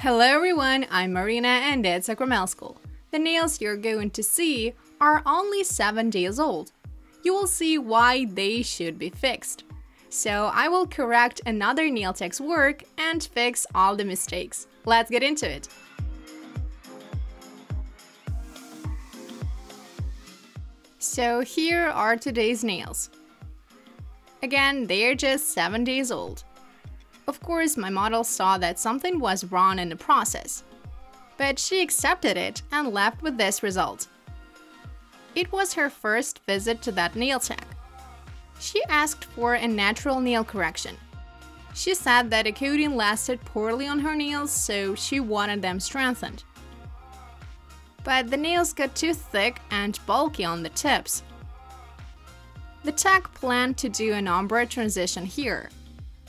Hello everyone, I'm Marina and it's Sakramel School. The nails you're going to see are only 7 days old. You will see why they should be fixed. So I will correct another nail tech's work and fix all the mistakes. Let's get into it! So here are today's nails. Again, they're just 7 days old. Of course, my model saw that something was wrong in the process, but she accepted it and left with this result. It was her first visit to that nail tech. She asked for a natural nail correction. She said that a coating lasted poorly on her nails, so she wanted them strengthened. But the nails got too thick and bulky on the tips. The tech planned to do an ombre transition here,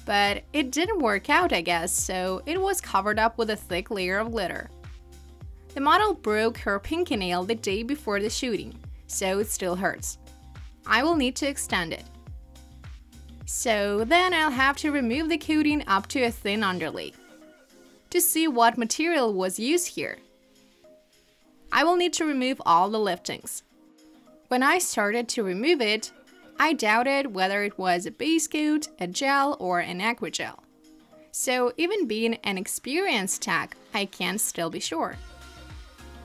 but it didn't work out, I guess, so it was covered up with a thick layer of glitter. The model broke her pinky nail the day before the shooting, so it still hurts. I will need to extend it. So then I'll have to remove the coating up to a thin underlay. To see what material was used here, I will need to remove all the liftings. When I started to remove it, I doubted whether it was a base coat, a gel, or an aquagel. So even being an experienced tech, I can still be sure.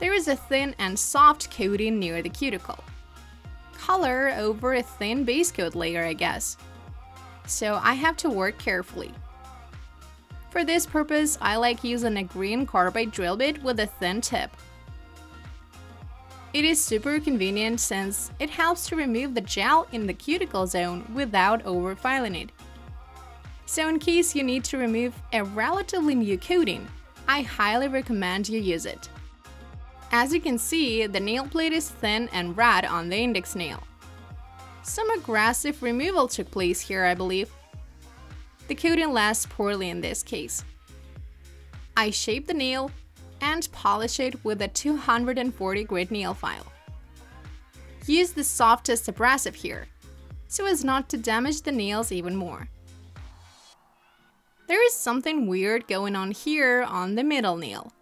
There is a thin and soft coating near the cuticle. Color over a thin base coat layer, I guess. So I have to work carefully. For this purpose, I like using a green carbide drill bit with a thin tip. It is super convenient since it helps to remove the gel in the cuticle zone without overfiling it. So in case you need to remove a relatively new coating, I highly recommend you use it. As you can see, the nail plate is thin and red on the index nail. Some aggressive removal took place here, I believe. The coating lasts poorly in this case. I shaped the nail and polish it with a 240 grit nail file. Use the softest abrasive here, so as not to damage the nails even more. There is something weird going on here on the middle nail.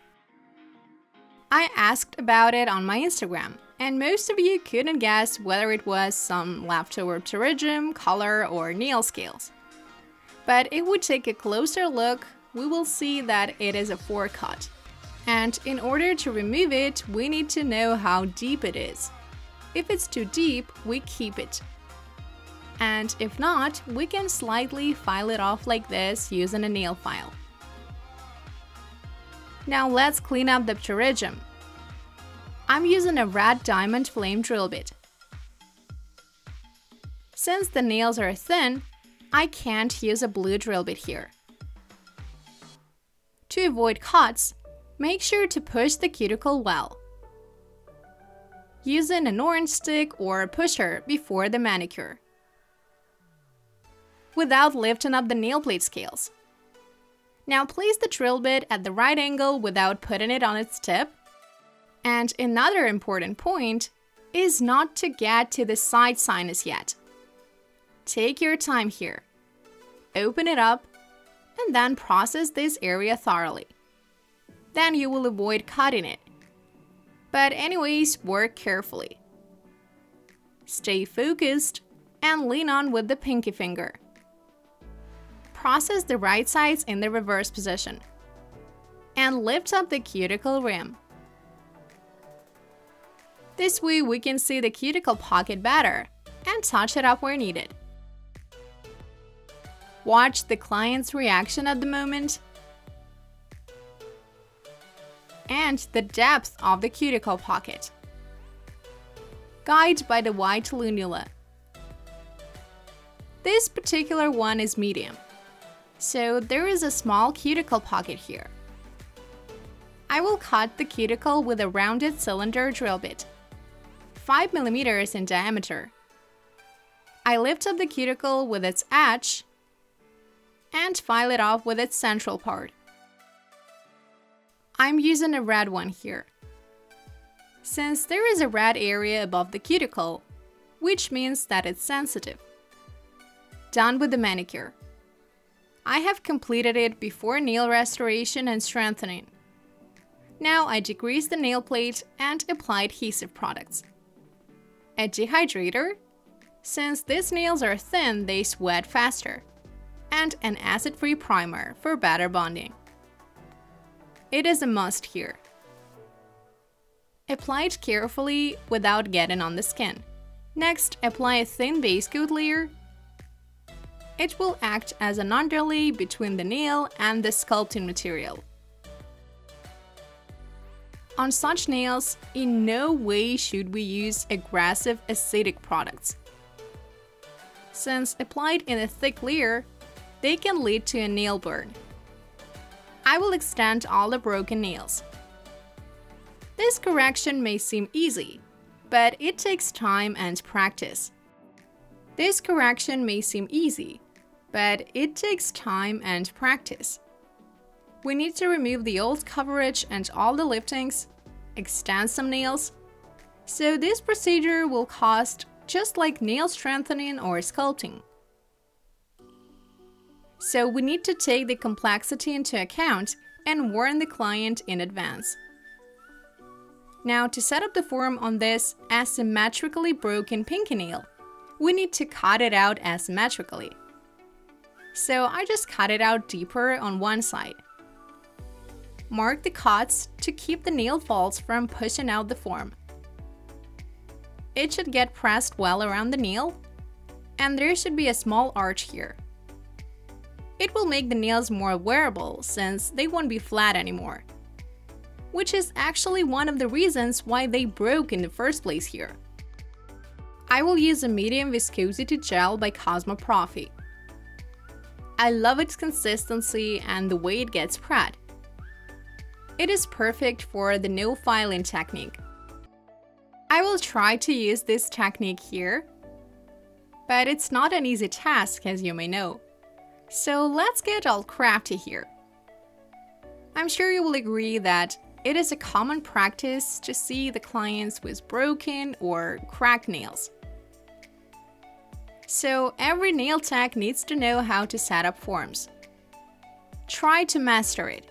I asked about it on my Instagram, and most of you couldn't guess whether it was some leftover pterygium, color, or nail scales. But if we take a closer look, we will see that it is a forecut. And in order to remove it, we need to know how deep it is. If it's too deep, we keep it. And if not, we can slightly file it off like this using a nail file. Now let's clean up the pterygium. I'm using a red diamond flame drill bit. Since the nails are thin, I can't use a blue drill bit here. To avoid cuts, make sure to push the cuticle well, using an orange stick or a pusher before the manicure, without lifting up the nail plate scales. Now place the drill bit at the right angle without putting it on its tip. And another important point is not to get to the side sinus yet. Take your time here, open it up, and then process this area thoroughly. Then you will avoid cutting it. But anyways, work carefully. Stay focused and lean on with the pinky finger. Process the right sides in the reverse position. And lift up the cuticle rim. This way we can see the cuticle pocket better and touch it up where needed. Watch the client's reaction at the moment and the depth of the cuticle pocket. Guide by the white lunula. This particular one is medium, so there is a small cuticle pocket here. I will cut the cuticle with a rounded cylinder drill bit, 5 millimeters in diameter. I lift up the cuticle with its edge and file it off with its central part. I'm using a red one here, since there is a red area above the cuticle, which means that it's sensitive. Done with the manicure. I have completed it before nail restoration and strengthening. Now I degreased the nail plate and applied adhesive products. A dehydrator, since these nails are thin, they sweat faster, and an acid-free primer for better bonding. It is a must here. Apply it carefully without getting on the skin. Next, apply a thin base coat layer. It will act as an underlay between the nail and the sculpting material. On such nails, in no way should we use aggressive acidic products. Since applied in a thick layer, they can lead to a nail burn. I will extend all the broken nails. This correction may seem easy, but it takes time and practice. We need to remove the old coverage and all the liftings, extend some nails. So this procedure will cost just like nail strengthening or sculpting. So we need to take the complexity into account and warn the client in advance. Now, to set up the form on this asymmetrically broken pinky nail, we need to cut it out asymmetrically. So I just cut it out deeper on one side. Mark the cuts to keep the nail faults from pushing out the form. It should get pressed well around the nail, and there should be a small arch here. It will make the nails more wearable since they won't be flat anymore, which is actually one of the reasons why they broke in the first place here. I will use a medium viscosity gel by Cosmo Profi. I love its consistency and the way it gets spread. It is perfect for the nail filing technique. I will try to use this technique here, but it's not an easy task, as you may know. So let's get all crafty here. I'm sure you will agree that it is a common practice to see the clients with broken or cracked nails. So every nail tech needs to know how to set up forms. Try to master it.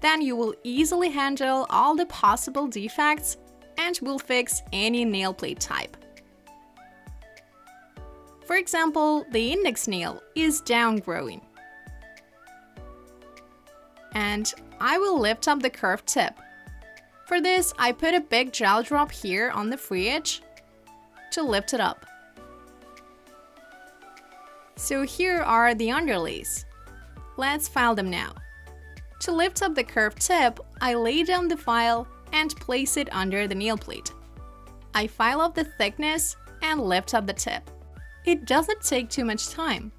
Then you will easily handle all the possible defects and will fix any nail plate type. For example, the index nail is downgrowing. And I will lift up the curved tip. For this, I put a big gel drop here on the free edge to lift it up. So here are the underlays. Let's file them now. To lift up the curved tip, I lay down the file and place it under the nail plate. I file up the thickness and lift up the tip. It doesn't take too much time.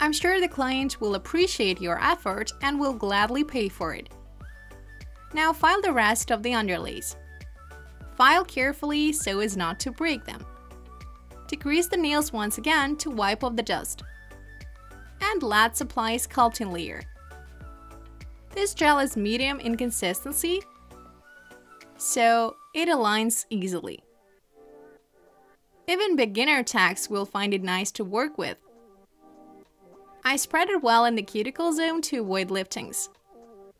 I'm sure the client will appreciate your effort and will gladly pay for it. Now file the rest of the underlays. File carefully so as not to break them. Degrease the nails once again to wipe off the dust. And let's apply a sculpting layer. This gel is medium in consistency, so it aligns easily. Even beginner techs will find it nice to work with. I spread it well in the cuticle zone to avoid liftings,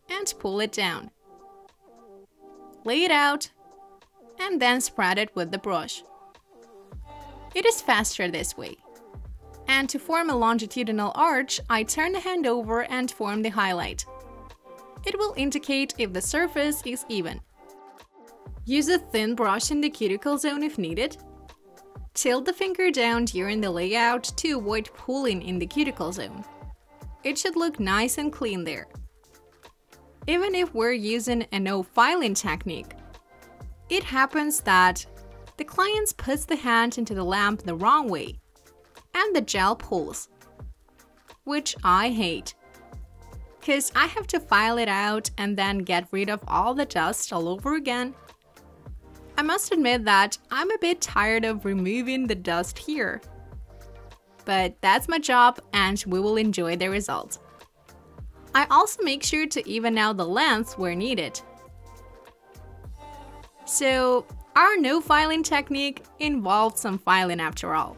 and pull it down. Lay it out, and then spread it with the brush. It is faster this way. And to form a longitudinal arch, I turn the hand over and form the highlight. It will indicate if the surface is even. Use a thin brush in the cuticle zone if needed. Tilt the finger down during the layout to avoid pulling in the cuticle zone. It should look nice and clean there. Even if we're using a no filing technique, it happens that the client puts the hand into the lamp the wrong way and the gel pulls, which I hate, because I have to file it out and then get rid of all the dust all over again. I must admit that I'm a bit tired of removing the dust here. But that's my job and we will enjoy the result. I also make sure to even out the lengths where needed. So our no filing technique involved some filing after all.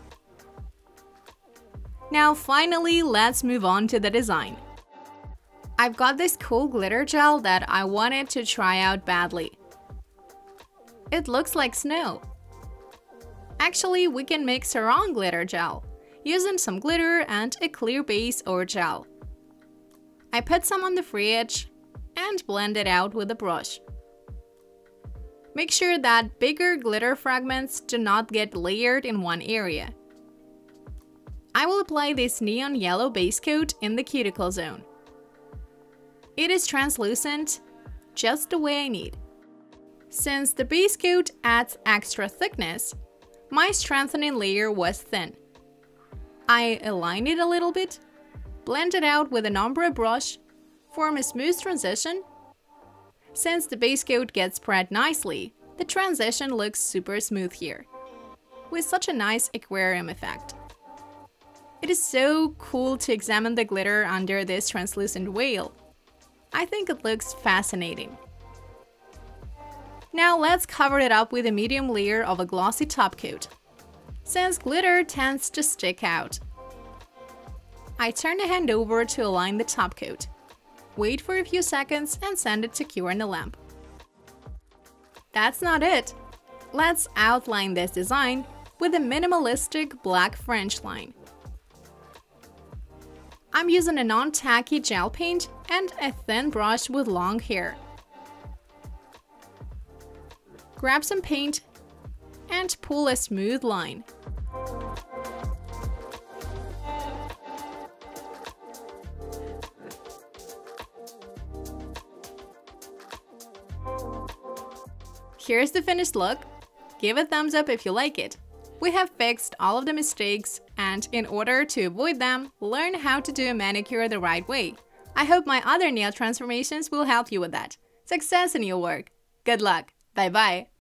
Now finally, let's move on to the design. I've got this cool glitter gel that I wanted to try out badly. It looks like snow. Actually, we can mix our own glitter gel, using some glitter and a clear base or gel. I put some on the fridge and blend it out with a brush. Make sure that bigger glitter fragments do not get layered in one area. I will apply this neon yellow base coat in the cuticle zone. It is translucent, just the way I need. Since the base coat adds extra thickness, my strengthening layer was thin. I align it a little bit, blend it out with an ombre brush, form a smooth transition. Since the base coat gets spread nicely, the transition looks super smooth here, with such a nice aquarium effect. It is so cool to examine the glitter under this translucent veil. I think it looks fascinating. Now let's cover it up with a medium layer of a glossy top coat, since glitter tends to stick out. I turn the hand over to align the top coat, wait for a few seconds and send it to cure in a lamp. That's not it! Let's outline this design with a minimalistic black French line. I'm using a non-tacky gel paint and a thin brush with long hair. Grab some paint and pull a smooth line. Here's the finished look. Give a thumbs up if you like it. We have fixed all of the mistakes, and in order to avoid them, learn how to do a manicure the right way. I hope my other nail transformations will help you with that. Success in your work. Good luck. Bye bye.